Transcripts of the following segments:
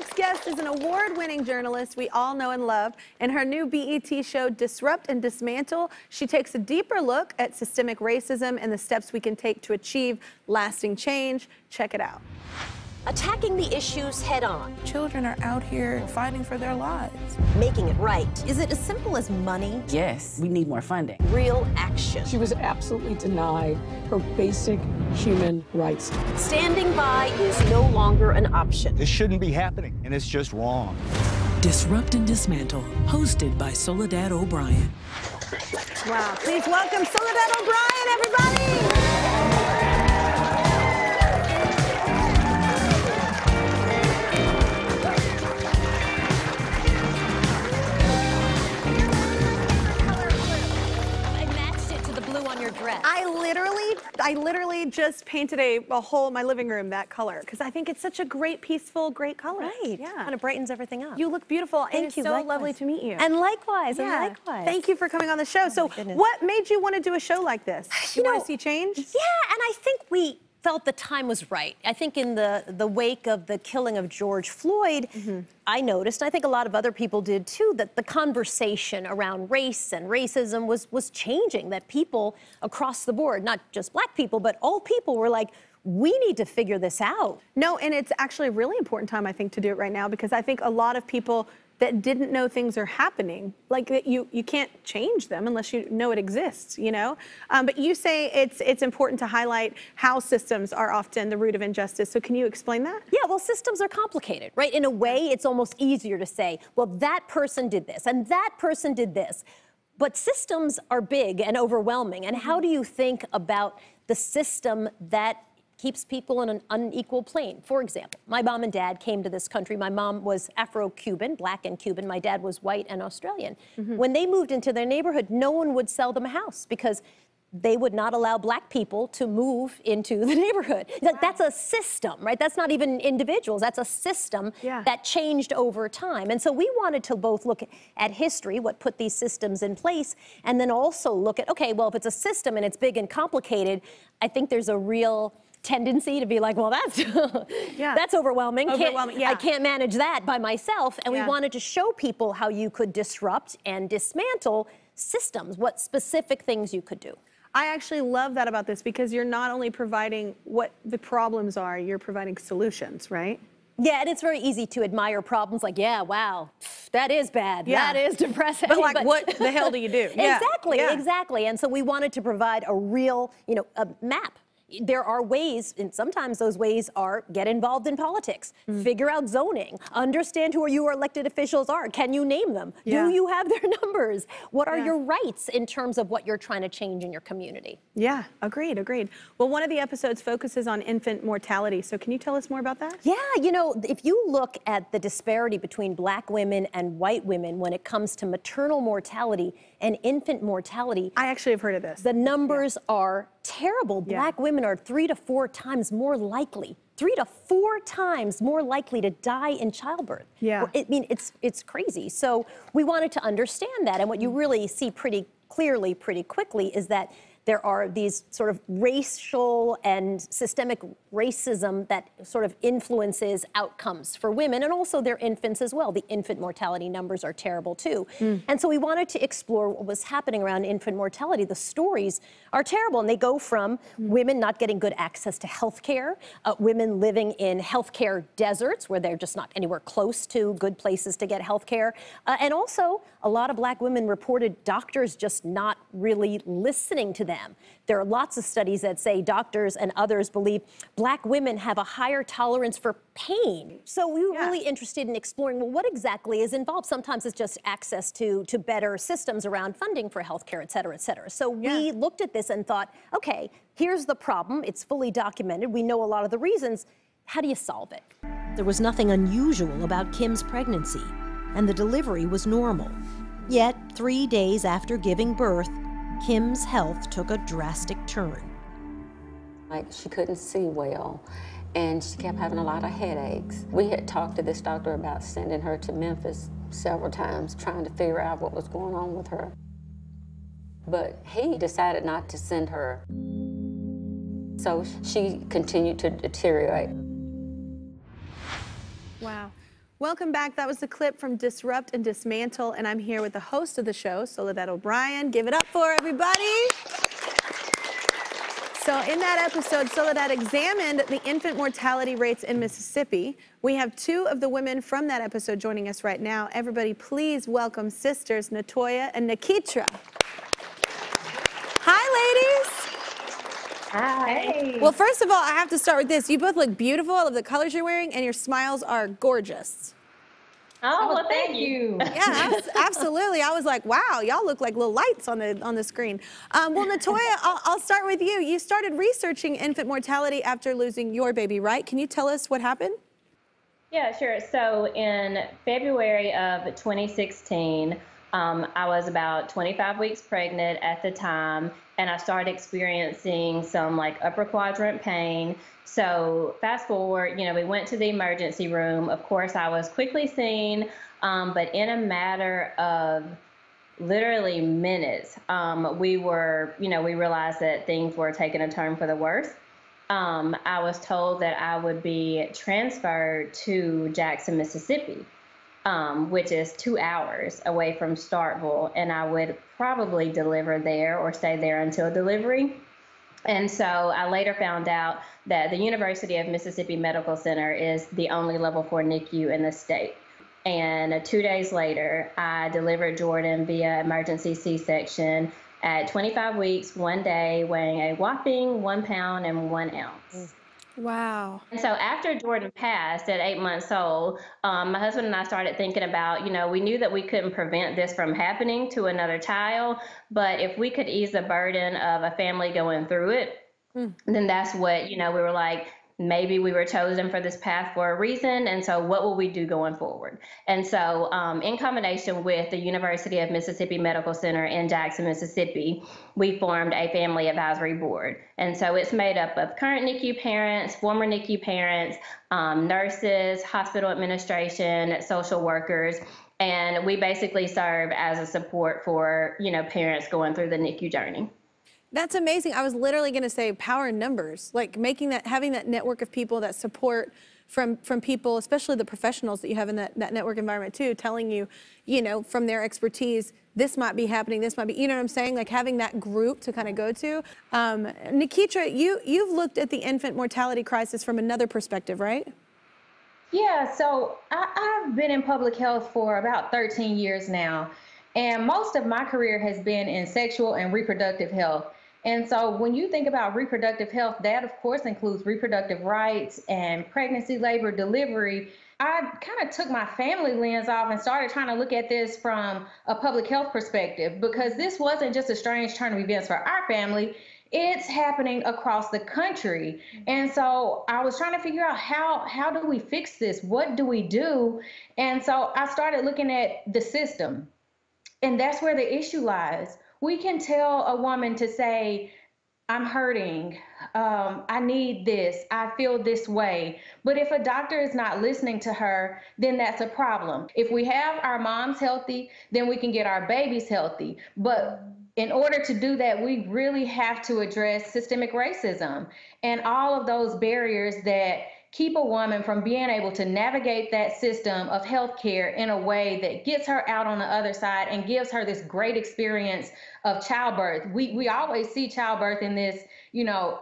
next guest is an award-winning journalist we all know and love. In her new BET show, Disrupt and Dismantle, she takes a deeper look at systemic racism and the steps we can take to achieve lasting change. Check it out. Attacking the issues head-on. Children are out here fighting for their lives. Making it right. Is it as simple as money? Yes, we need more funding. Real action. She was absolutely denied her basic human rights. Standing by is no longer an option. This shouldn't be happening, and it's just wrong. Disrupt and Dismantle, hosted by Soledad O'Brien. Wow, please welcome Soledad O'Brien, everybody! I literally just painted a hole in my living room that color because I think it's such a great, peaceful, great color. Right. Yeah. Kind of brightens everything up. You look beautiful. Thank you. It's so lovely to meet you. And likewise. Yeah. And likewise. Thank you for coming on the show. So what made you want to do a show like this? You want to see change? Yeah, and I think we felt the time was right. I think in the wake of the killing of George Floyd, I noticed, and I think a lot of other people did too, that the conversation around race and racism was changing, that people across the board, not just black people, but all people were like, we need to figure this out. No, and it's actually a really important time, I think, to do it right now, because I think a lot of people that didn't know things are happening, like that you can't change them unless you know it exists, you know? But you say it's important to highlight how systems are often the root of injustice, so can you explain that? Yeah, well, systems are complicated, right? In a way, it's almost easier to say, well, that person did this, and that person did this. But systems are big and overwhelming, and how do you think about the system that keeps people on an unequal plane? For example, my mom and dad came to this country. My mom was Afro-Cuban, black and Cuban. My dad was white and Australian. When they moved into their neighborhood, no one would sell them a house because they would not allow black people to move into the neighborhood. Wow. That's a system, right? That's not even individuals. That's a system that changed over time. And so we wanted to both look at history, what put these systems in place, and then also look at, okay, well, if it's a system and it's big and complicated, I think there's a real tendency to be like, well, that's that's overwhelming. I can't manage that by myself. And we wanted to show people how you could disrupt and dismantle systems, what specific things you could do. I actually love that about this because you're not only providing what the problems are, you're providing solutions, right? Yeah, and it's very easy to admire problems like, yeah, wow, that is bad, that is depressing. But like, what the hell do you do? Exactly, exactly. And so we wanted to provide a real, you know, a map. There are ways, and sometimes those ways are get involved in politics, figure out zoning, understand who your elected officials are. Can you name them? Do you have their numbers? What are your rights in terms of what you're trying to change in your community? Yeah, agreed, agreed. Well, one of the episodes focuses on infant mortality, so can you tell us more about that? Yeah, you know, if you look at the disparity between black women and white women when it comes to maternal mortality and infant mortality. I actually have heard of this. The numbers are terrible. Black women are 3 to 4 times more likely to die in childbirth. Yeah. I mean, it's crazy. So we wanted to understand that. And what you really see pretty clearly, pretty quickly, is that there are these sort of racial and systemic racism that sort of influences outcomes for women and also their infants as well. The infant mortality numbers are terrible too. And so we wanted to explore what was happening around infant mortality. The stories are terrible, and they go from women not getting good access to health care, women living in healthcare deserts where they're just not anywhere close to good places to get health care. And also a lot of black women reported doctors just not really listening to them. There are lots of studies that say doctors and others believe black women have a higher tolerance for pain. So we were really interested in exploring, well, what exactly is involved? Sometimes it's just access to better systems around funding for healthcare, et cetera, et cetera. So we looked at this and thought, okay, here's the problem. It's fully documented. We know a lot of the reasons. How do you solve it? There was nothing unusual about Kim's pregnancy, and the delivery was normal. Yet, 3 days after giving birth, Kim's health took a drastic turn. Like, she couldn't see well, and she kept having a lot of headaches. We had talked to this doctor about sending her to Memphis several times, trying to figure out what was going on with her. But he decided not to send her. So she continued to deteriorate. Wow. Welcome back. That was the clip from Disrupt and Dismantle, and I'm here with the host of the show, Soledad O'Brien. Give it up for everybody. So in that episode, Soledad examined the infant mortality rates in Mississippi. We have two of the women from that episode joining us right now. Everybody, please welcome sisters Natoya and Nikitra. Hi, ladies. Hi. Well, first of all, I have to start with this. You both look beautiful. I love the colors you're wearing, and your smiles are gorgeous. Oh, well, thank you. Yeah, absolutely. I was like, wow, y'all look like little lights on the screen. Well, Natoya, I'll start with you. You started researching infant mortality after losing your baby, right? Can you tell us what happened? Yeah, sure. So in February of 2016, I was about 25 weeks pregnant at the time, and I started experiencing some upper quadrant pain. So fast forward, we went to the emergency room. Of course, I was quickly seen, but in a matter of literally minutes, we realized that things were taking a turn for the worse. I was told that I would be transferred to Jackson, Mississippi, which is 2 hours away from Starkville, and I would probably deliver there or stay there until delivery. And so I later found out that the University of Mississippi Medical Center is the only level 4 NICU in the state. And 2 days later, I delivered Jordan via emergency C-section at 25 weeks, 1 day, weighing a whopping 1 pound and 1 ounce. Mm. Wow. And so after Jordan passed at 8 months old, my husband and I started thinking about, we knew that we couldn't prevent this from happening to another child, but if we could ease the burden of a family going through it, then that's what, we were like, maybe we were chosen for this path for a reason. And so what will we do going forward? And so in combination with the University of Mississippi Medical Center in Jackson, Mississippi, we formed a family advisory board. And so it's made up of current NICU parents, former NICU parents, nurses, hospital administration, social workers. And we basically serve as a support for, parents going through the NICU journey. That's amazing. I was literally going to say power in numbers, having that network of people, that support from people, especially the professionals that you have in that network environment too, telling you, from their expertise, this might be happening, this might be, what I'm saying? Having that group to kind of go to. Nikitra, you've looked at the infant mortality crisis from another perspective, right? Yeah, so I've been in public health for about 13 years now. And most of my career has been in sexual and reproductive health. And so when you think about reproductive health, that of course includes reproductive rights and pregnancy, labor, delivery. I kind of took my family lens off and started trying to look at this from a public health perspective, because this wasn't just a strange turn of events for our family. It's happening across the country. And so I was trying to figure out how do we fix this? What do we do? And so I started looking at the system. And that's where the issue lies. We can tell a woman to say, I'm hurting, I need this, I feel this way. But if a doctor is not listening to her, then that's a problem. If we have our moms healthy, then we can get our babies healthy. But in order to do that, we really have to address systemic racism and all of those barriers that keep a woman from being able to navigate that system of healthcare in a way that gets her out on the other side and gives her this great experience of childbirth. We always see childbirth in this,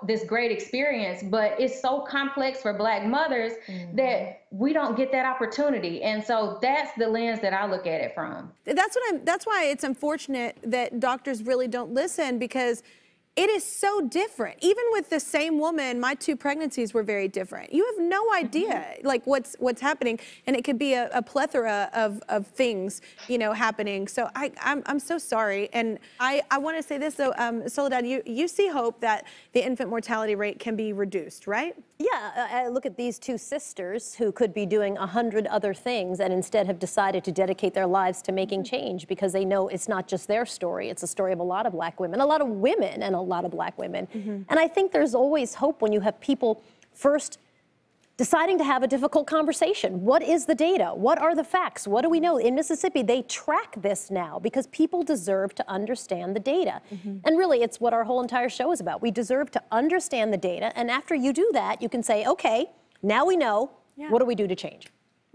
this great experience, but it's so complex for Black mothers that we don't get that opportunity. And so that's the lens that I look at it from. That's why it's unfortunate that doctors really don't listen, because it is so different. Even with the same woman, my 2 pregnancies were very different. You have no idea what's happening, and it could be a plethora of things happening. So I'm so sorry, and I want to say this though, Soledad, you see hope that the infant mortality rate can be reduced, right? Yeah, look at these 2 sisters who could be doing 100 other things and instead have decided to dedicate their lives to making change, because they know it's not just their story, it's a story of a lot of Black women, a lot of women, and a lot of Black women. And I think there's always hope when you have people first deciding to have a difficult conversation. What is the data? What are the facts? What do we know? In Mississippi, they track this now because people deserve to understand the data. And really, it's what our whole entire show is about. We deserve to understand the data. And after you do that, you can say, okay, now we know. What do we do to change?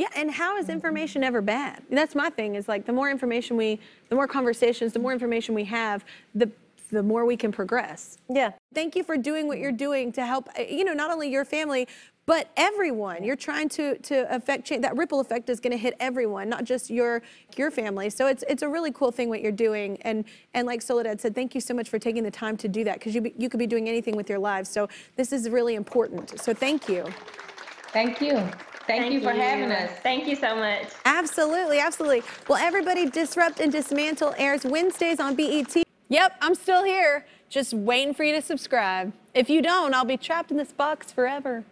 Yeah, and how is information ever bad? That's my thing, is like the more information we, the more conversations, the more information we have, the more we can progress. Yeah. Thank you for doing what you're doing to help, you know, not only your family, but everyone. You're trying to affect change. That ripple effect is gonna hit everyone, not just your family. So it's a really cool thing what you're doing. And like Soledad said, thank you so much for taking the time to do that, because you could be doing anything with your lives. So this is really important. So thank you. Thank you. Thank you for having us. Thank you so much. Absolutely, absolutely. Well, everybody, Disrupt and Dismantle airs Wednesdays on BET. Yep, I'm still here, just waiting for you to subscribe. If you don't, I'll be trapped in this box forever.